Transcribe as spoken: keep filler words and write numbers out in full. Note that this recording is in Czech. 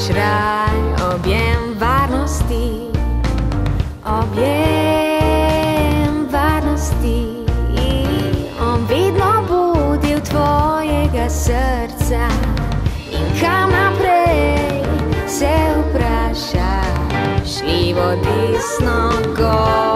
náš ráj, objem varnosti, objem varnosti. On vidno budil tvojega srca in kam naprej se vprašaš, levo, desno, gor.